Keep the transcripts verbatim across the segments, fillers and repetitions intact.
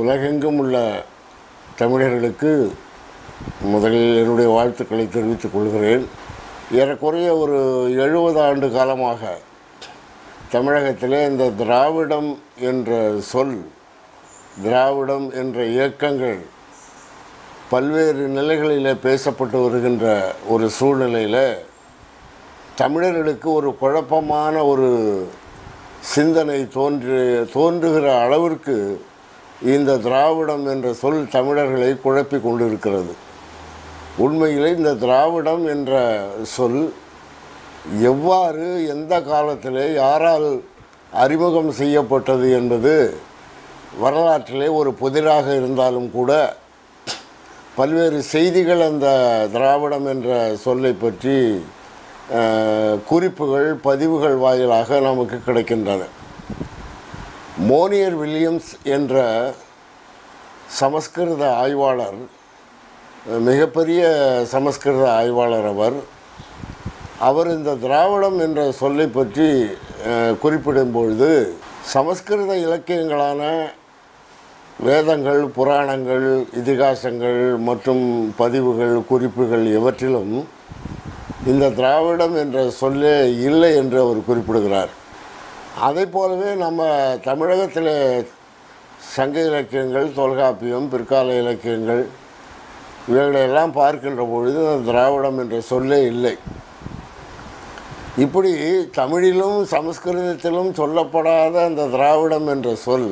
உலகெங்கும் உள்ள தமிழர்களுக்கு முதலில் என்னுடைய வாழ்த்துக்களை தெரிவித்துக் கொள்கிறேன். ஏறக்குறைய ஒரு எழுபது ஆண்டு காலமாக தமிழகத்திலே இந்த திராவிடம் என்ற சொல், திராவிடம் என்ற இயக்கங்கள் பல்வேறு நிலைகளில் பேசப்பட்டு வருகின்ற ஒரு சூழ்நிலையில் தமிழர்களுக்கு ஒரு குழப்பமான ஒரு சிந்தனை தோன்று தோன்றுகிற அளவிற்கு இந்த திராவிடம் என்ற சொல் தமிழர்களை குழப்பி கொண்டிருக்கிறது. உண்மையிலே இந்த திராவிடம் என்ற சொல் எவ்வாறு, எந்த காலத்திலே, யாரால் அறிமுகம் செய்யப்பட்டது என்பது வரலாற்றிலே ஒரு புதிராக இருந்தாலும் கூட பல்வேறு செய்திகள் அந்த திராவிடம் என்ற சொல்லை பற்றி குறிப்புகள், பதிவுகள் வாயிலாக நமக்கு கிடைக்கின்றன. மோனியர் வில்லியம்ஸ் என்ற சமஸ்கிருத ஆய்வாளர், மிகப்பெரிய சமஸ்கிருத ஆய்வாளர், அவர் அவர் இந்த திராவிடம் என்ற சொல்லை பற்றி குறிப்பிடும்பொழுது சமஸ்கிருத இலக்கியங்களான வேதங்கள், புராணங்கள், இதிகாசங்கள் மற்றும் பதிவுகள், குறிப்புகள் இவற்றிலும் இந்த திராவிடம் என்ற சொல்லே இல்லை என்று அவர் குறிப்பிடுகிறார். அதை போலவே நம்ம தமிழகத்தில் சங்க இலக்கியங்கள், தொல்காப்பியம், பிற்கால இலக்கியங்கள் இவைகளெல்லாம் பார்க்கின்ற பொழுது திராவிடம் என்ற சொல்லே இல்லை. இப்படி தமிழிலும் சமஸ்கிருதத்திலும் சொல்லப்படாத அந்த திராவிடம் என்ற சொல்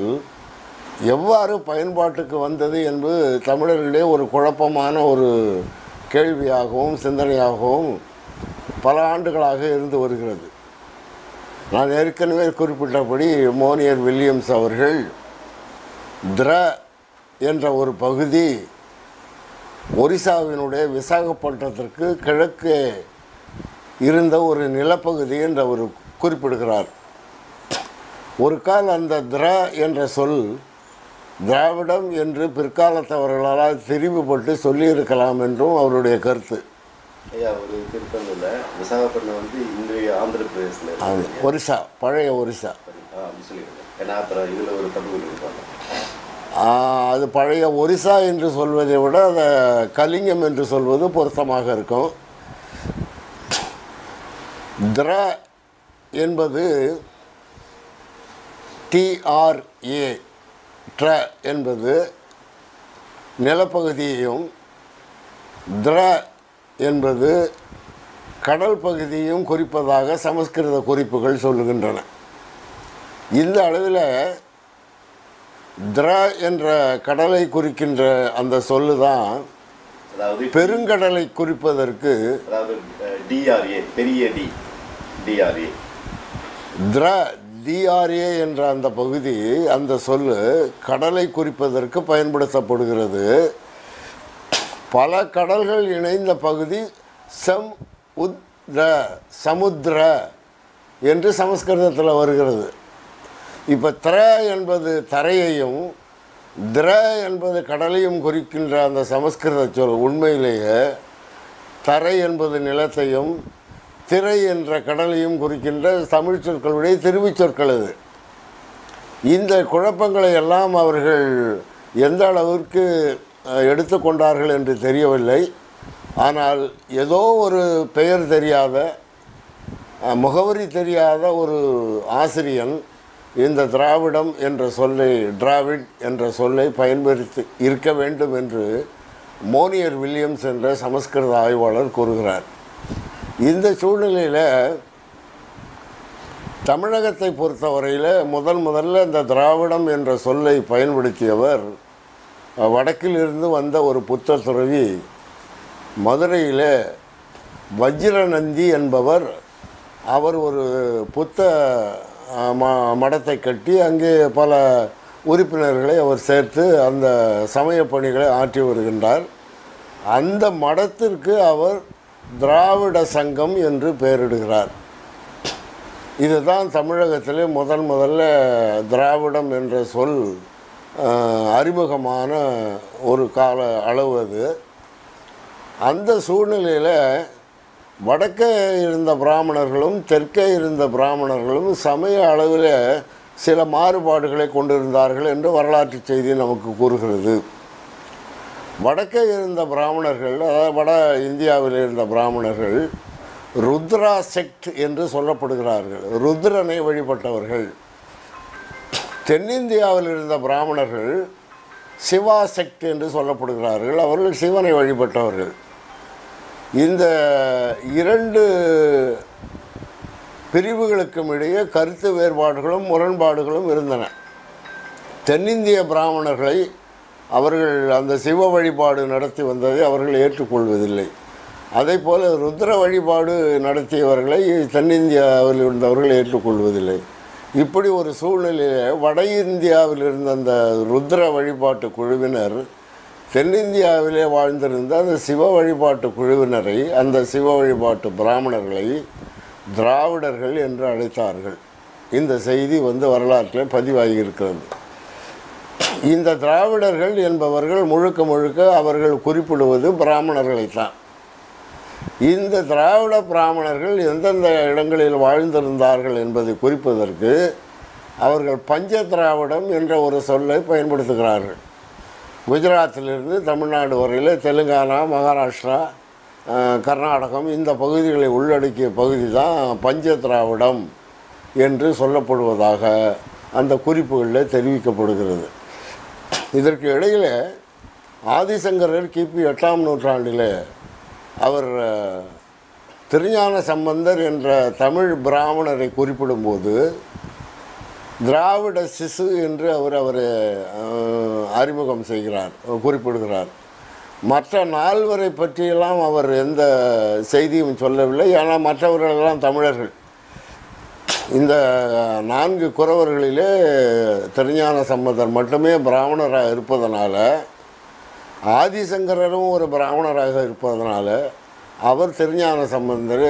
எவ்வாறு பயன்பாட்டுக்கு வந்தது என்பது தமிழர்களிடையே ஒரு குழப்பமான ஒரு கேள்வியாகவும் சிந்தனையாகவும் பல ஆண்டுகளாக இருந்து வருகிறது. நான் ஏற்கனவே குறிப்பிட்டபடி மோனியர் வில்லியம்ஸ் அவர்கள் திர என்ற ஒரு பகுதி ஒரிசாவினுடைய விசாகப்பட்டினத்திற்கு கிழக்கே இருந்த ஒரு நிலப்பகுதி என்று அவர் குறிப்பிடுகிறார். ஒரு கால் அந்த திர என்ற சொல் திராவிடம் என்று பிற்காலத்தவர்களால் திரிவுபட்டு சொல்லியிருக்கலாம் என்றும் அவருடைய கருத்து. ஐயா, ஒரு திருப்பங்கள்ல விசாகப்பட்டினம் வந்து இன்றைய ஆந்திர பிரதேசத்தில் ஒரிசா, பழைய ஒரிசா அப்படின்னு சொல்லியிருக்காங்க. ஏன்னா அப்புறம் இதில் ஒரு தமிழ் இருப்பாங்க. அது பழைய ஒரிசா என்று சொல்வதை விட அதை கலிங்கம் என்று சொல்வது பொருத்தமாக இருக்கும். திர என்பது டிஆர்ஏ ட்ர என்பது நிலப்பகுதியையும், திர என்பது கடல் பகுதியையும் குறிப்பதாக சமஸ்கிருத குறிப்புகள் சொல்லுகின்றன. இந்த அளவில் திர என்ற கடலை குறிக்கின்ற அந்த சொல்லு தான் பெருங்கடலை குறிப்பதற்கு டிஆர்ஏ, பெரிய டி டிஆர்ஏ திர டிஆர்ஏ என்ற அந்த பகுதி, அந்த சொல்லு கடலை குறிப்பதற்கு பயன்படுத்தப்படுகிறது. பல கடல்கள் இணைந்த பகுதி சம் உத்ர, சமுத்திர என்று சமஸ்கிருதத்தில் வருகிறது. இப்போ திர என்பது தரையையும் திர என்பது கடலையும் குறிக்கின்ற அந்த சமஸ்கிருத சொல் உண்மையிலேயே தரை என்பது நிலத்தையும் திரை என்ற கடலையும் குறிக்கின்ற தமிழ் சொற்களுடைய திருவிச் சொற்கள் இது. இந்த குழப்பங்களை எல்லாம் அவர்கள் எந்த அளவிற்கு எடுத்துக்கொண்டார்கள் என்று தெரியவில்லை. ஆனால் ஏதோ ஒரு பெயர் தெரியாத, முகவரி தெரியாத ஒரு ஆசிரியன் இந்த திராவிடம் என்ற சொல்லை, டிராவிட் என்ற சொல்லை பயன்படுத்தி இருக்க வேண்டும் என்று மோனியர் வில்லியம்ஸ் என்ற சமஸ்கிருத ஆய்வாளர் கூறுகிறார். இந்த சூழ்நிலையில் தமிழகத்தை பொறுத்தவரையில் முதல் முதல்ல இந்த திராவிடம் என்ற சொல்லை பயன்படுத்தியவர் வடக்கிலிருந்து வந்த ஒரு புத்த துறவி, மதுரையில் வஜ்ரநந்தி என்பவர். அவர் ஒரு புத்த மடத்தை கட்டி அங்கே பல உறுப்பினர்களை அவர் சேர்த்து அந்த சமய பணிகளை ஆற்றி வருகின்றார். அந்த மடத்திற்கு அவர் திராவிட சங்கம் என்று பெயரிடுகிறார். இதுதான் தமிழகத்திலே முதன் முதல்ல திராவிடம் என்ற சொல் அறிமுகமான ஒரு கால அளவு அது. அந்த சூழ்நிலையில் வடக்கே இருந்த பிராமணர்களும் தெற்கே இருந்த பிராமணர்களும் சமய அளவில் சில மாறுபாடுகளை கொண்டிருந்தார்கள் என்று வரலாற்று செய்தி நமக்கு கூறுகிறது. வடக்கே இருந்த பிராமணர்கள், அதாவது வட இந்தியாவில் இருந்த பிராமணர்கள் ருத்ரா செக்ட் என்று சொல்லப்படுகிறார்கள், ருத்ரனை வழிபட்டவர்கள். தென்னிந்தியாவில் இருந்த பிராமணர்கள் சிவா செக்ட் என்று சொல்லப்படுகிறார்கள், அவர்கள் சிவனை வழிபட்டவர்கள். இந்த இரண்டு பிரிவுகளுக்கும் இடையே கருத்து வேறுபாடுகளும் முரண்பாடுகளும் இருந்தன. தென்னிந்திய பிராமணர்களை அவர்கள் அந்த சிவ வழிபாடு நடத்தி வந்ததை அவர்கள் ஏற்றுக்கொள்வதில்லை. அதே போல் ருத்ர வழிபாடு நடத்தியவர்களை தென்னிந்தியாவில் இருந்தவர்கள் ஏற்றுக்கொள்வதில்லை. இப்படி ஒரு சூழ்நிலையில் வட இந்தியாவில் இருந்த அந்த ருத்ர வழிபாட்டு குழுவினர் தென்னிந்தியாவிலே வாழ்ந்திருந்த அந்த சிவ வழிபாட்டு குழுவினரை, அந்த சிவ வழிபாட்டு பிராமணர்களை திராவிடர்கள் என்று அழைத்தார்கள். இந்த செய்தி வந்து வரலாற்றில் பதிவாகியிருக்கிறது. இந்த திராவிடர்கள் என்பவர்கள் முழுக்க முழுக்க அவர்கள் குறிப்பிடுவது பிராமணர்களைத்தான். இந்த திராவிட பிராமணர்கள் எந்தெந்த இடங்களில் வாழ்ந்திருந்தார்கள் என்பதை குறிப்பதற்கு அவர்கள் பஞ்ச திராவிடம் என்ற ஒரு சொல்லை பயன்படுத்துகிறார்கள். குஜராத்திலிருந்து தமிழ்நாடு வரையில் தெலுங்கானா, மகாராஷ்டிரா, கர்நாடகம் இந்த பகுதிகளை உள்ளடக்கிய பகுதி தான் பஞ்ச திராவிடம் என்று சொல்லப்படுவதாக அந்த குறிப்புகளில் தெரிவிக்கப்படுகிறது. இதற்கு இடையில் ஆதிசங்கரர் கிபி எட்டாம் நூற்றாண்டில் அவர் திருஞான சம்பந்தர் என்ற தமிழ் பிராமணரை குறிப்பிடும்போது திராவிட சிசு என்று அவர் அவரை அறிமுகம் செய்கிறார், குறிப்பிடுகிறார். மற்ற நால்வரை பற்றியெல்லாம் அவர் எந்த செய்தியும் சொல்லவில்லை. ஆனால் மற்றவர்களெல்லாம் தமிழர்கள். இந்த நான்கு குறவர்களிலே திருஞான சம்பந்தர் மட்டுமே பிராமணராக இருப்பதனால, ஆதிசங்கரரும் ஒரு பிராமணராக இருப்பதனால அவர் திருஞான சம்பந்தர்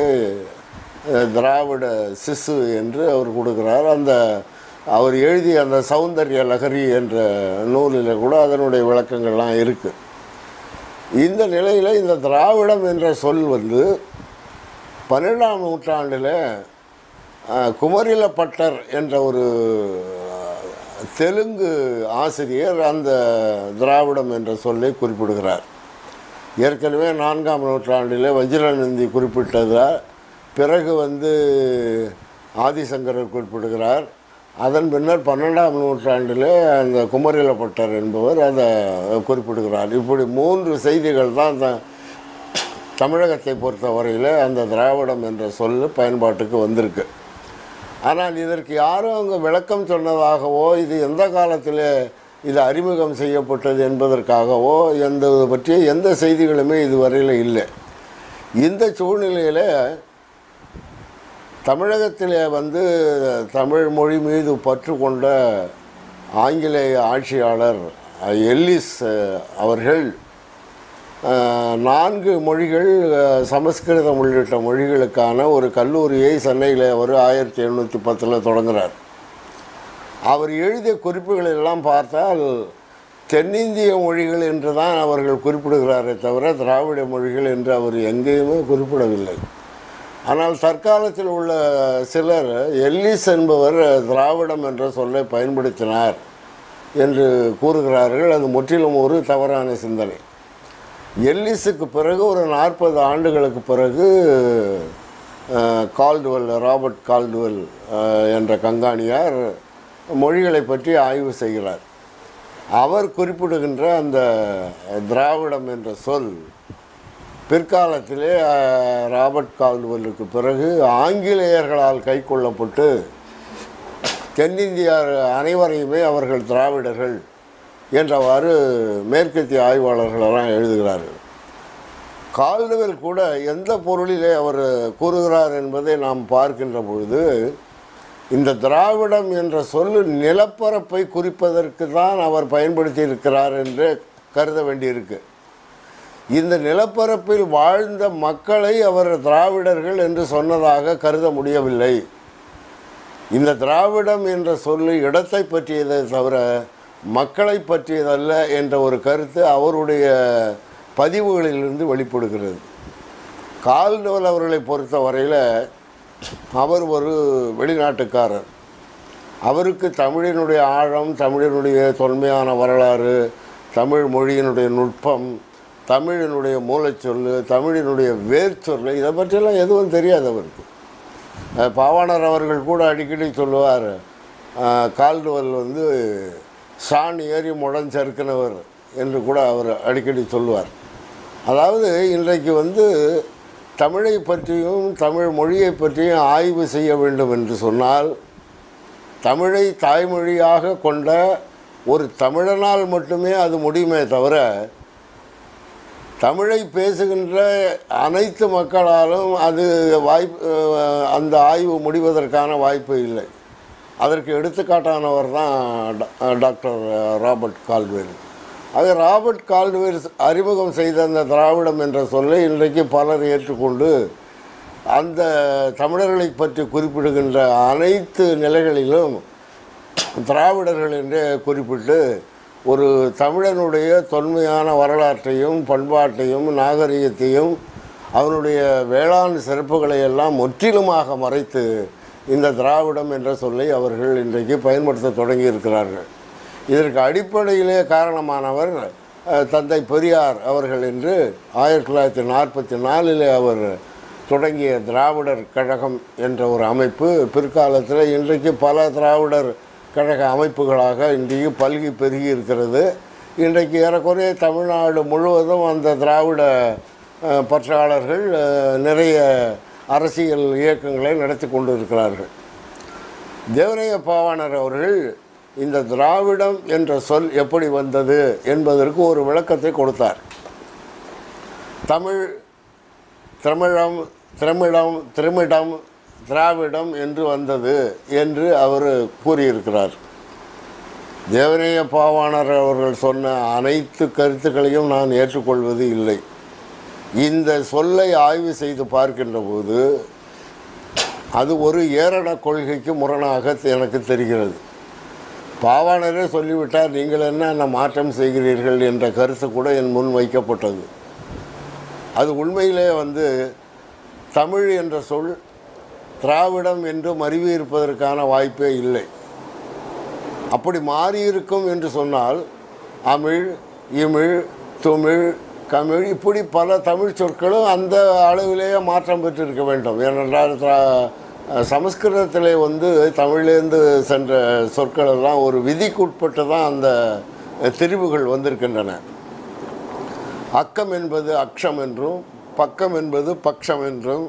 திராவிட சிசு என்று அவர் கொடுக்கிறார். அந்த அவர் எழுதிய அந்த சௌந்தர்ய லகரி என்ற நூலில் கூட அதனுடைய விளக்கங்கள்லாம் இருக்குது. இந்த நிலையில் இந்த திராவிடம் என்ற சொல் வந்து பன்னெண்டாம் நூற்றாண்டில் குமரிலப்பட்டர் என்ற ஒரு தெலுங்கு ஆசிரியர் அந்த திராவிடம் என்ற சொல்லை குறிப்பிடுகிறார். ஏற்கனவே நான்காம் நூற்றாண்டில் வஜ்ரநந்தி குறிப்பிட்டதால், பிறகு வந்து ஆதிசங்கரர் குறிப்பிடுகிறார். அதன் பின்னர் பன்னெண்டாம் நூற்றாண்டில் அந்த குமரிலப்பட்டர் என்பவர் அதை குறிப்பிடுகிறார். இப்படி மூன்று செய்திகள் தான் தமிழகத்தை பொறுத்த வரையில் அந்த திராவிடம் என்ற சொல் பயன்பாட்டுக்கு வந்திருக்கு. ஆனால் இதற்கு யாரும் அங்கே விளக்கம் சொன்னதாகவோ, இது எந்த காலத்தில் இது அறிமுகம் செய்யப்பட்டது என்பதற்காகவோ எந்த பற்றிய எந்த செய்திகளுமே இதுவரையில் இல்லை. இந்த சூழ்நிலையில் தமிழகத்தில் வந்து தமிழ் மொழி மீது பற்று கொண்ட ஆங்கிலேய ஆட்சியாளர் எல்லிஸ் அவர்கள் நான்கு மொழிகள், சமஸ்கிருதம் உள்ளிட்ட மொழிகளுக்கான ஒரு கல்லூரியை சென்னையில் அவர் ஆயிரத்தி எழுநூற்றி பத்தில் தொடங்குகிறார். அவர் எழுதிய குறிப்புகளெல்லாம் பார்த்தால் தென்னிந்திய மொழிகள் என்று தான் அவர்கள் குறிப்பிடுகிறாரே தவிர திராவிட மொழிகள் என்று அவர் எங்கேயுமே குறிப்பிடவில்லை. ஆனால் தற்காலத்தில் உள்ள சிலர் எல்லிஸ் என்பவர் திராவிடம் என்ற சொல்லை பயன்படுத்தினார் என்று கூறுகிறார்கள். அது முற்றிலும் ஒரு தவறான சிந்தனை. எல்லிஸுக்கு பிறகு ஒரு நாற்பது ஆண்டுகளுக்கு பிறகு கால்டுவெல், ராபர்ட் கால்டுவெல் என்ற கங்காணியார் மொழிகளை பற்றி ஆய்வு செய்கிறார். அவர் குறிப்பிடுகின்ற அந்த திராவிடம் என்ற சொல் பிற்காலத்திலே ராபர்ட் கால்டுவெலுக்கு பிறகு ஆங்கிலேயர்களால் கை கொள்ளப்பட்டு தென்னிந்தியார் அனைவரையுமே அவர்கள் திராவிடர்கள் என்றவாறு மேற்கத்திய ஆய்வாளர்களெல்லாம் எழுதுகிறார்கள். கால்டுவெல் கூட எந்த பொருளிலே அவர் கூறுகிறார் என்பதை நாம் பார்க்கின்ற பொழுது, இந்த திராவிடம் என்ற சொல் நிலப்பரப்பை குறிப்பதற்கு தான் அவர் பயன்படுத்தி இருக்கிறார் என்று கருத வேண்டியிருக்கு. இந்த நிலப்பரப்பில் வாழ்ந்த மக்களை அவர் திராவிடர்கள் என்று சொன்னதாக கருத முடியவில்லை. இந்த திராவிடம் என்ற சொல்லு இடத்தை பற்றியதை தவிர மக்களை பற்றியதல்ல என்ற ஒரு கருத்து அவருடைய பதிவுகளிலிருந்து வெளிப்படுகிறது. கால்டுவெல் அவர்களை பொறுத்த வரையில் அவர் ஒரு வெளிநாட்டுக்காரர். அவருக்கு தமிழினுடைய ஆழம், தமிழினுடைய தொன்மையான வரலாறு, தமிழ் மொழியினுடைய நுட்பம், தமிழினுடைய மூலச்சொல், தமிழினுடைய வேர்ச்சொல், இதை பற்றியெல்லாம் எதுவும் தெரியாது அவருக்கு. பாவாணர் அவர்கள் கூட அடிக்கடி சொல்லுவார், கால்டுவல் வந்து சாண் ஏறி முடஞ்சறுக்கினவர் என்று கூட அவர் அடிக்கடி சொல்லுவார். அதாவது இன்றைக்கு வந்து தமிழை பற்றியும் தமிழ் மொழியை பற்றியும் ஆய்வு செய்ய வேண்டும் என்று சொன்னால், தமிழை தாய்மொழியாக கொண்ட ஒரு தமிழனால் மட்டுமே அது முடியுமே தவிர, தமிழை பேசுகின்ற அனைத்து மக்களாலும் அது வாய்ப்பு அந்த ஆய்வு முடிவதற்கான வாய்ப்பு இல்லை. அதற்கு எடுத்துக்காட்டானவர் தான் டாக்டர் ராபர்ட் கால்டுவெல். அது ராபர்ட் கால்டுவெல் அறிமுகம் செய்த அந்த திராவிடம் என்ற சொல்லை இன்றைக்கு பலர் ஏற்றுக்கொண்டு அந்த தமிழர்களை பற்றி குறிப்பிடுகின்ற அனைத்து நிலைகளிலும் திராவிடர்கள் என்றே குறிப்பிட்டு ஒரு தமிழனுடைய தொன்மையான வரலாற்றையும் பண்பாட்டையும் நாகரிகத்தையும் அவனுடைய வேளாண் சிறப்புகளை எல்லாம் முற்றிலுமாக மறைத்து இந்த திராவிடம் என்ற சொல்லை அவர்கள் இன்றைக்கு பயன்படுத்த தொடங்கியிருக்கிறார்கள். இதற்கு அடிப்படையிலே காரணமானவர் தந்தை பெரியார் அவர்கள் என்று ஆயிரத்தி தொள்ளாயிரத்தி நாற்பத்தி நாலிலே அவர் தொடங்கிய திராவிடர் கழகம் என்ற ஒரு அமைப்பு பிற்காலத்தில் இன்றைக்கு பல திராவிடர் கழக அமைப்புகளாக இன்றைக்கு பல்கி பெருகி இருக்கிறது. இன்றைக்கு ஏறக்குறைய தமிழ்நாடு முழுவதும் அந்த திராவிட பற்றாளர்கள் நிறைய அரசியல் இயக்கங்களை நடத்தி கொண்டு இருக்கிறார்கள். தேவரைய பாவாணர் அவர்கள் இந்த திராவிடம் என்ற சொல் எப்படி வந்தது என்பதற்கு ஒரு விளக்கத்தை கொடுத்தார். தமிழ், தமிழம், திரமிடம், திருமிடம், திராவிடம் என்று வந்தது என்று அவர் கூறியிருக்கிறார். தேவனைய பாவாணர் அவர்கள் சொன்ன அனைத்து கருத்துக்களையும் நான் ஏற்றுக்கொள்வது இல்லை. இந்த சொல்லை ஆய்வு செய்து பார்க்கின்ற போது அது ஒரு ஏரண கொள்கைக்கு முரணாக எனக்கு தெரிகிறது. பாவாணரே சொல்லிவிட்டார், நீங்கள் என்ன என்ன மாற்றம் செய்கிறீர்கள் என்ற கருத்து கூட என் முன் வைக்கப்பட்டது. அது உண்மையிலே வந்து தமிழ் என்ற சொல் திராவிடம் என்று மருவி இருப்பதற்கான வாய்ப்பே இல்லை. அப்படி மாறியிருக்கும் என்று சொன்னால் அமிழ், இமிழ், துமிழ், தமிழ் இப்படி பல தமிழ் சொற்களும் அந்த அளவிலேயே மாற்றம் பெற்றிருக்க வேண்டும். ஏனென்றால் சமஸ்கிருதத்திலே வந்து தமிழ்லேருந்து சென்ற சொற்கள் எல்லாம் ஒரு விதிக்குட்பட்டு தான் அந்த திரிவுகள் வந்திருக்கின்றன. அக்கம் என்பது அக்ஷம் என்றும், பக்கம் என்பது பக்ஷம் என்றும்,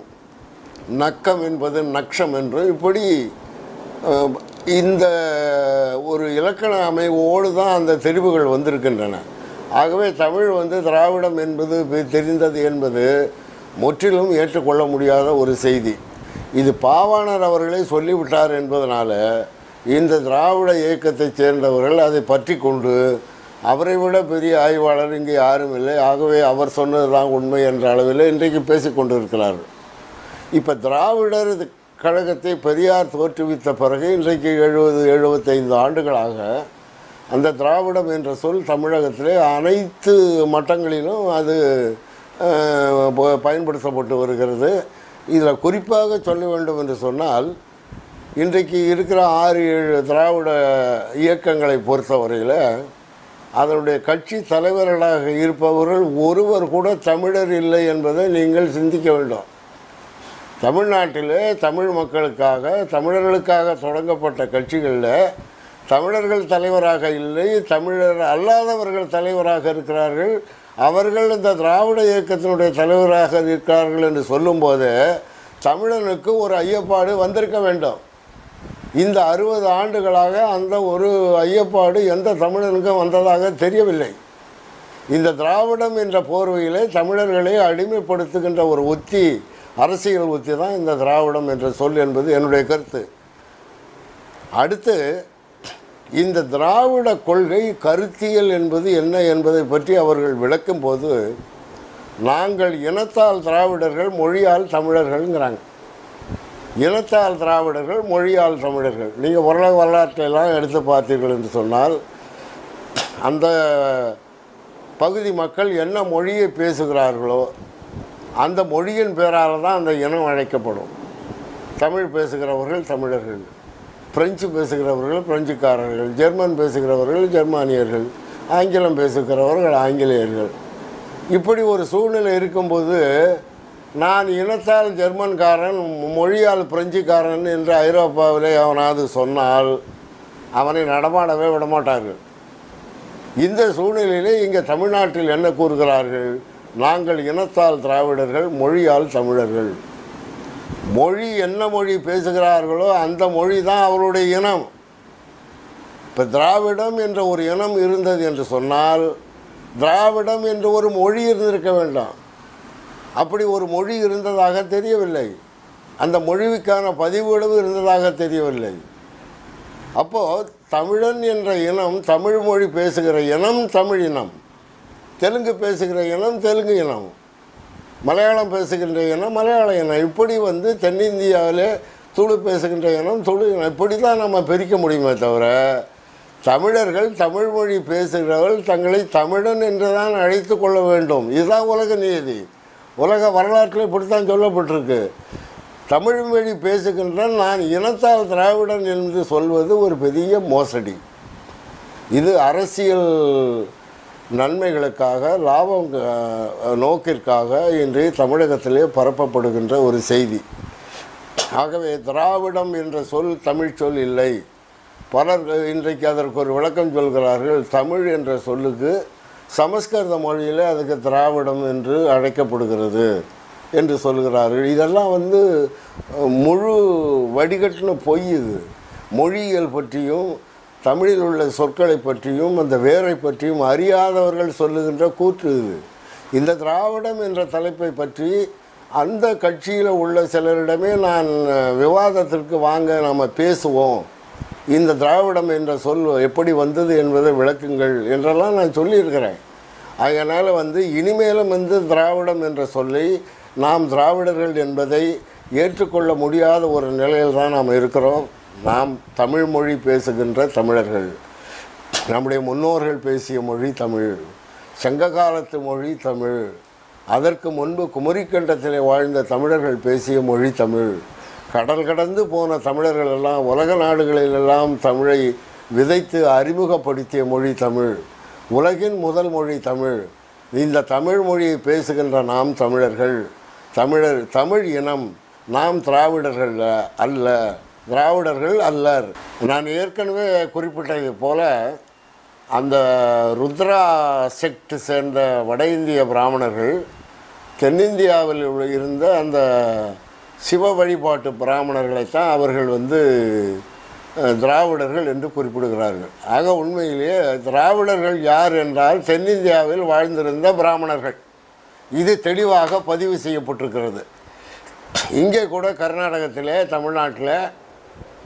நக்கம் என்பது நக்ஷம் என்றும், இப்படி இந்த ஒரு இலக்கண அமைவோடு தான் அந்த தெரிவுகள் வந்திருக்கின்றன. ஆகவே தமிழ் வந்து திராவிடம் என்பது தெரிந்தது என்பது முற்றிலும் ஏற்றுக்கொள்ள முடியாத ஒரு செய்தி. இது பாவாணர் அவர்களே சொல்லிவிட்டார் என்பதனால இந்த திராவிட இயக்கத்தைச் சேர்ந்தவர்கள் அதை பற்றி கொண்டு அவரை விட பெரிய ஆய்வாளர் இங்கே யாரும் இல்லை, ஆகவே அவர் சொன்னது தான் உண்மை என்ற அளவில் இன்றைக்கு பேசிக்கொண்டு இருக்கிறார்கள். இப்போ திராவிடர் கழகத்தை பெரியார் தோற்றுவித்த பிறகு இன்றைக்கு எழுபது எழுபத்தைந்து ஆண்டுகளாக அந்த திராவிடம் என்ற சொல் தமிழகத்திலே அனைத்து மட்டங்களிலும் அது பயன்படுத்தப்பட்டு வருகிறது. இதில் குறிப்பாக சொல்ல வேண்டும் என்று சொன்னால், இன்றைக்கு இருக்கிற ஆறு ஏழு திராவிட இயக்கங்களை பொறுத்தவரையில் அதனுடைய கட்சி தலைவர்களாக இருப்பவர்கள் ஒருவர் கூட தமிழர் இல்லை என்பதை நீங்கள் சிந்திக்க வேண்டும். தமிழ்நாட்டிலே தமிழ் மக்களுக்காக, தமிழர்களுக்காக தொடங்கப்பட்ட கட்சிகளில் தமிழர்கள் தலைவராக இல்லை, தமிழர் அல்லாதவர்கள் தலைவராக இருக்கிறார்கள். அவர்கள் இந்த திராவிட இயக்கத்தினுடைய தலைவராக இருக்கிறார்கள் என்று சொல்லும்போது தமிழனுக்கு ஒரு ஐயப்பாடு வந்திருக்க வேண்டும். இந்த அறுபது ஆண்டுகளாக அந்த ஒரு ஐயப்பாடு எந்த தமிழனுக்கும் வந்ததாக தெரியவில்லை. இந்த திராவிடம் என்ற போர்வையிலே தமிழர்களை அடிமைப்படுத்துகின்ற ஒரு உத்தி, அரசியல் உத்தி தான் இந்த திராவிடம் என்ற சொல் என்பது என்னுடைய கருத்து. அடுத்து, இந்த திராவிட கொள்கை கருத்தியல் என்பது என்ன என்பதை பற்றி அவர்கள் விளக்கும் போது, நாங்கள் இனத்தால் திராவிடர்கள், மொழியால் தமிழர்கள்ங்கிறாங்க. இனத்தால் திராவிடர்கள், மொழியால் தமிழர்கள். நீங்கள் உலக வரலாற்றையெல்லாம் எடுத்து பார்த்தீர்கள் என்று சொன்னால், அந்த பகுதி மக்கள் என்ன மொழியை பேசுகிறார்களோ அந்த மொழியின் பேரால் தான் அந்த இனம் அழைக்கப்படும். தமிழ் பேசுகிறவர்கள் தமிழர்கள், பிரெஞ்சு பேசுகிறவர்கள் பிரெஞ்சுக்காரர்கள், ஜெர்மன் பேசுகிறவர்கள் ஜெர்மானியர்கள், ஆங்கிலம் பேசுகிறவர்கள் ஆங்கிலேயர்கள். இப்படி ஒரு சூழ்நிலை இருக்கும்போது நான் இனத்தால் ஜெர்மன்காரன், மொழியால் பிரெஞ்சுக்காரன் என்று ஐரோப்பாவிலே அவனாவது சொன்னால் அவனை நடமாடவே விடமாட்டார்கள். இந்த சூழ்நிலையிலே இங்கே தமிழ்நாட்டில் என்ன கூறுகிறார்கள்? நாங்கள் இனத்தால் திராவிடர்கள், மொழியால் தமிழர்கள். மொழி என்ன மொழி பேசுகிறார்களோ அந்த மொழி தான் அவருடைய இனம். இப்போ திராவிடம் என்ற ஒரு இனம் இருந்தது என்று சொன்னால் திராவிடம் என்ற ஒரு மொழி இருந்திருக்க வேண்டாம். அப்படி ஒரு மொழி இருந்ததாக தெரியவில்லை. அந்த மொழிக்கான பதிவுகளவு இருந்ததாக தெரியவில்லை. அப்போது தமிழன் என்ற இனம், தமிழ் மொழி பேசுகிற இனம் தமிழ் இனம், தெலுங்கு பேசுகிற இனம் தெலுங்கு இனம், மலையாளம் பேசுகின்ற இனம் மலையாள இனம், இப்படி வந்து தென்னிந்தியாவிலே துளு பேசுகின்ற இனம் துளு இனம், இப்படி தான் நம்ம பிரிக்க முடியுமே தவிர தமிழர்கள் தமிழ்மொழி பேசுகிறவர்கள் தங்களை தமிழன் என்று தான் அழைத்து கொள்ள வேண்டும். இதுதான் உலக நியதி. உலக வரலாற்றில் இப்படித்தான் சொல்லப்பட்டிருக்கு. தமிழ் மொழி பேசுகின்ற நான் இனத்தால் திராவிடன் என்று சொல்வது ஒரு பெரிய மோசடி. இது அரசியல் நன்மைகளுக்காக, லாபம் நோக்கிற்காக இன்று தமிழகத்திலே பரப்பப்படுகின்ற ஒரு செய்தி. ஆகவே திராவிடம் என்ற சொல் தமிழ் சொல் இல்லை. பலர் இன்றைக்கு அதற்கு ஒரு விளக்கம் சொல்கிறார்கள். தமிழ் என்ற சொல்லுக்கு சமஸ்கிருத மொழியில் அதுக்கு திராவிடம் என்று அழைக்கப்படுகிறது என்று சொல்கிறார்கள். இதெல்லாம் வந்து முழு வடிகட்டின பொய். இது மொழியியல் பற்றியும் தமிழில் உள்ள சொற்களை பற்றியும் அந்த வேரை பற்றியும் அறியாதவர்கள் சொல்லுகின்ற கூற்று இது. இந்த திராவிடம் என்ற தலைப்பை பற்றி அந்த கட்சியில் உள்ள சிலரிடமே நான் விவாதத்திற்கு வாங்க நம்ம பேசுவோம், இந்த திராவிடம் என்ற சொல் எப்படி வந்தது என்பதை விளக்குங்கள் என்றெல்லாம் நான் சொல்லியிருக்கிறேன். அதனால் வந்து இனிமேலும் வந்து திராவிடம் என்ற சொல்லை நாம் திராவிடர்கள் என்பதை ஏற்றுக்கொள்ள முடியாத ஒரு நிலையில் தான் நாம் இருக்கிறோம். நாம் தமிழ் மொழி பேசுகின்ற தமிழர்கள், நம்முடைய முன்னோர்கள் பேசிய மொழி தமிழ், சங்க காலத்து மொழி தமிழ், அதற்கு முன்பு குமரிக்கண்டத்திலே வாழ்ந்த தமிழர்கள் பேசிய மொழி தமிழ், கடல் கடந்து போன தமிழர்கள் எல்லாம் உலக நாடுகளிலெல்லாம் தமிழை விதைத்து அறிமுகப்படுத்திய மொழி தமிழ், உலகின் முதல் மொழி தமிழ். இந்த தமிழ் மொழியை பேசுகின்ற நாம் தமிழர்கள், தமிழர், தமிழ் இனம், நாம் திராவிடர்கள் அல்ல, திராவிடர்கள் அல்லர். நான் ஏற்கனவே குறிப்பிட்டது போல அந்த ருத்ரா செக்ட் சேர்ந்த வட இந்திய பிராமணர்கள் தென்னிந்தியாவில் இருந்த அந்த சிவ வழிபாட்டு பிராமணர்களைத்தான் அவர்கள் வந்து திராவிடர்கள் என்று குறிப்பிடுகிறார்கள். ஆக உண்மையிலேயே திராவிடர்கள் யார் என்றால் தென்னிந்தியாவில் வாழ்ந்திருந்த பிராமணர்கள். இது தெளிவாக பதிவு செய்யப்பட்டிருக்கிறது. இங்கே கூட கர்நாடகத்தில், தமிழ்நாட்டில்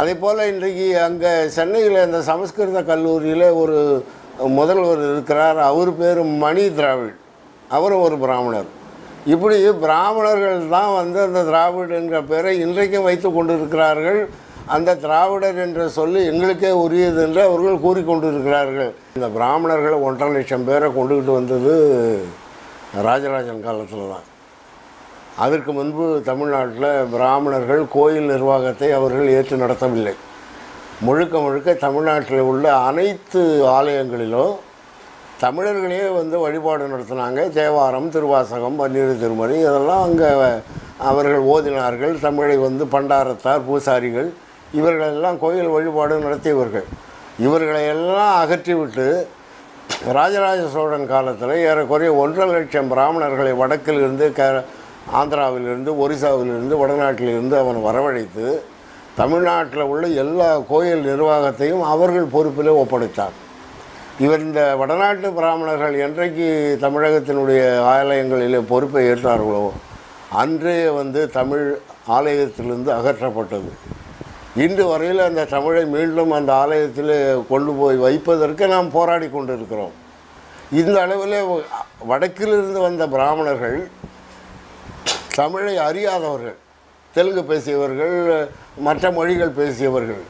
அதே போல் இன்றைக்கு அங்கே சென்னையில் இந்த சமஸ்கிருத கல்லூரியில் ஒரு முதல்வர் இருக்கிறார். அவர் பேர் மணி திராவிட், அவரும் ஒரு பிராமணர். இப்படி பிராமணர்கள் தான் வந்து அந்த திராவிட் என்ற பேரை இன்றைக்கும் வைத்து கொண்டிருக்கிறார்கள். அந்த திராவிடர் என்ற சொல்லி எங்களுக்கே உரியது என்று அவர்கள் கூறிக்கொண்டிருக்கிறார்கள். இந்த பிராமணர்கள் ஒன்றரை லட்சம் பேரை கொண்டுக்கிட்டு வந்தது ராஜராஜன் காலத்தில் தான். அதற்கு முன்பு தமிழ்நாட்டில் பிராமணர்கள் கோயில் நிர்வாகத்தை அவர்கள் ஏற்று நடத்தவில்லை. முழுக்க முழுக்க தமிழ்நாட்டில் உள்ள அனைத்து ஆலயங்களிலும் தமிழர்களே வந்து வழிபாடு நடத்தினாங்க. தேவாரம், திருவாசகம், பன்னிரு திருமணி இதெல்லாம் அங்கே அவர்கள் ஓதினார்கள். தமிழை வந்து பண்டாரத்தார், பூசாரிகள் இவர்களெல்லாம் கோயில் வழிபாடு நடத்தியவர்கள். இவர்களையெல்லாம் அகற்றிவிட்டு ராஜராஜ சோழன் காலத்தில் ஏறக்குறைய ஒன்றரை லட்சம் பிராமணர்களை வடக்கிலிருந்து, க ஆந்திராவிலிருந்து, ஒரிசாவிலிருந்து, வடநாட்டிலிருந்து அவன் வரவழைத்து தமிழ்நாட்டில் உள்ள எல்லா கோயில் நிர்வாகத்தையும் அவர்கள் பொறுப்பிலே ஒப்படைத்தார். இவர் இந்த வடநாட்டு பிராமணர்கள் என்றைக்கு தமிழகத்தினுடைய ஆலயங்களிலே பொறுப்பை ஏற்றார்களோ அன்றே வந்து தமிழ் ஆலயத்திலிருந்து அகற்றப்பட்டது. இன்று வரையில் அந்த தமிழை மீண்டும் அந்த ஆலயத்தில் கொண்டு போய் வைப்பதற்கு நாம் போராடி கொண்டிருக்கிறோம். இந்த அளவில் வடக்கிலிருந்து வந்த பிராமணர்கள், தமிழை அறியாதவர்கள், தெலுங்கு பேசியவர்கள், மற்ற மொழிகள் பேசியவர்கள்,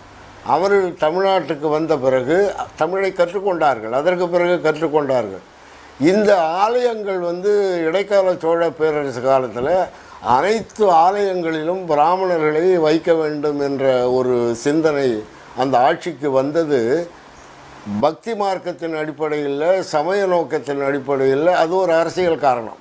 அவர்கள் தமிழ்நாட்டுக்கு வந்த பிறகு தமிழை கற்றுக்கொண்டார்கள். அதற்கு பிறகு கற்றுக்கொண்டார்கள். இந்த ஆலயங்கள் வந்து இடைக்கால சோழ பேரரசு காலத்தில் அனைத்து ஆலயங்களிலும் பிராமணர்களை வைக்க வேண்டும் என்ற ஒரு சிந்தனை அந்த ஆட்சிக்கு வந்தது. பக்தி மார்க்கத்தின் அடிப்படையில், சமய நோக்கத்தின் அடிப்படையில், அது ஒரு அரசியல் காரணம்.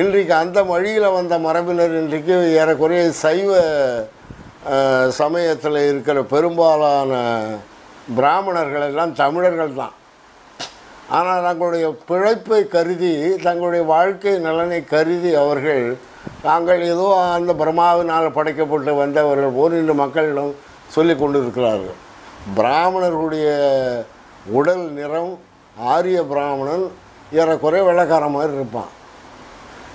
இன்றைக்கு அந்த வழியில் வந்த மரபினர் இன்றைக்கு ஏறக்குறைய சைவ சமயத்தில் இருக்கிற பெரும்பாலான பிராமணர்களெல்லாம் தமிழர்கள் தான். ஆனால் தங்களுடைய பிழைப்பை கருதி, தங்களுடைய வாழ்க்கை நலனை கருதி அவர்கள் தாங்கள் ஏதோ அந்த பிரம்மாவினால் படைக்கப்பட்டு வந்தவர்கள் போல் இன்று மக்களிடம் சொல்லி கொண்டிருக்கிறார்கள். பிராமணர்களுடைய உடல் நிறம், ஆரிய பிராமணன் ஏறக்குறைய வெள்ளைக்கார மாதிரி இருப்பான்.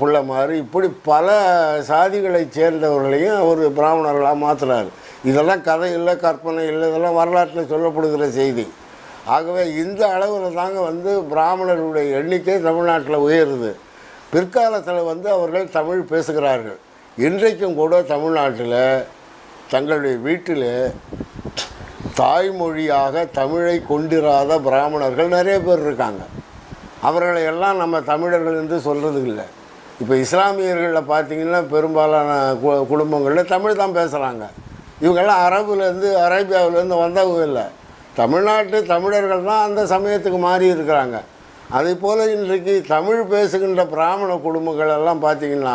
புள்ளமாறு, இப்படி பல சாதிகளைச் சேர்ந்தவர்களையும் அவர் பிராமணர்களாக மாற்றினார். இதெல்லாம் கதை இல்லை, கற்பனை இல்லை, இதெல்லாம் வரலாற்றில் சொல்லப்படுகிற செய்தி. ஆகவே இந்த அளவில் தாங்க வந்து பிராமணர்களுடைய எண்ணிக்கை தமிழ்நாட்டில் உயருது. பிற்காலத்தில் வந்து அவர்கள் தமிழ் பேசுகிறார்கள். இன்றைக்கும் கூட தமிழ்நாட்டில் தங்களுடைய வீட்டில் தாய்மொழியாக தமிழை கொண்டிராத பிராமணர்கள் நிறைய பேர் இருக்காங்க. அவர்களை எல்லாம் நம்ம தமிழர்கள் என்று சொல்கிறது இல்லை. இப்போ இஸ்லாமியர்களில் பார்த்திங்கன்னா பெரும்பாலான கு குடும்பங்களில் தமிழ் தான் பேசுகிறாங்க. இவங்கெல்லாம் அரபுலேருந்து, அரேபியாவிலேருந்து வந்தவங்க இல்லை. தமிழ்நாட்டு தமிழர்கள் தான் அந்த சமயத்துக்கு மாறி இருக்கிறாங்க. அதே போல் இன்றைக்கு தமிழ் பேசுகின்ற பிராமண குடும்பங்களெல்லாம் பார்த்திங்கன்னா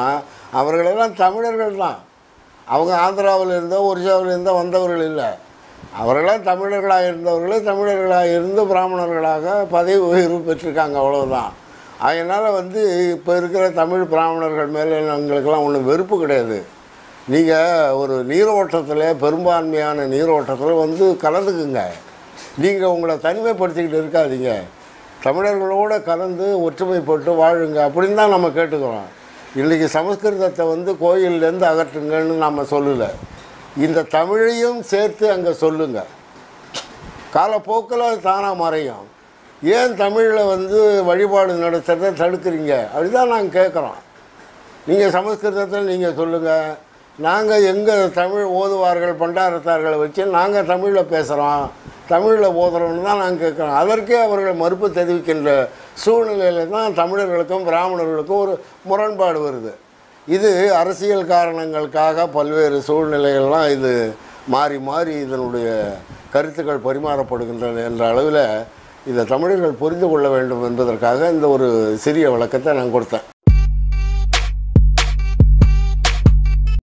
அவர்களெல்லாம் தமிழர்கள் தான். அவங்க ஆந்திராவிலேருந்தோ ஒரிசாவிலேருந்தோ வந்தவர்கள் இல்லை. அவர்களெல்லாம் தமிழர்களாக இருந்தவர்களே தமிழர்களாக இருந்து பிராமணர்களாக பதவி உயர்வு பெற்றிருக்காங்க, அவ்வளோதான். அதனால் வந்து இப்போ இருக்கிற தமிழ் பிராமணர்கள் மேலே எங்களுக்கெல்லாம் ஒன்றும் வெறுப்பு கிடையாது. நீங்கள் ஒரு நீரோட்டத்தில், பெரும்பான்மையான நீரோட்டத்தில் வந்து கலந்துக்குங்க. நீங்கள் உங்களை தனிமைப்படுத்திக்கிட்டு இருக்காதீங்க. தமிழர்களோடு கலந்து ஒற்றுமைப்பட்டு வாழுங்க அப்படின்னு தான் நம்ம கேட்டுக்கிறோம். இன்றைக்கி சமஸ்கிருதத்தை வந்து கோயிலேருந்து அகற்றுங்கன்னு நம்ம சொல்லலை. இந்த தமிழையும் சேர்த்து அங்கே சொல்லுங்கள். காலப்போக்கில் தானாக மறையும். ஏன் தமிழில் வந்து வழிபாடு நடத்துகிறத தடுக்கிறீங்க அப்படிதான் நாங்கள் கேட்குறோம். நீங்கள் சமஸ்கிருதத்தில் நீங்கள் சொல்லுங்கள். நாங்கள் எங்கள் தமிழ் ஓதுவார்கள், பண்டாரத்தார்களை வச்சு நாங்கள் தமிழில் பேசுகிறோம், தமிழில் ஓதுறோன்னு தான் நாங்கள் கேட்குறோம். அதற்கே அவர்கள் மறுப்பு தெரிவிக்கின்ற சூழ்நிலையில் தான் தமிழர்களுக்கும் பிராமணர்களுக்கும் ஒரு முரண்பாடு வருது. இது அரசியல் காரணங்களுக்காக பல்வேறு சூழ்நிலைகள்லாம் இது மாறி மாறி இதனுடைய கருத்துக்கள் பரிமாறப்படுகின்றன என்ற அளவில் இதை தமிழர்கள் புரிந்து கொள்ள வேண்டும் என்பதற்காக இந்த ஒரு சிறிய விளக்கத்தை நான் கொடுத்தேன்.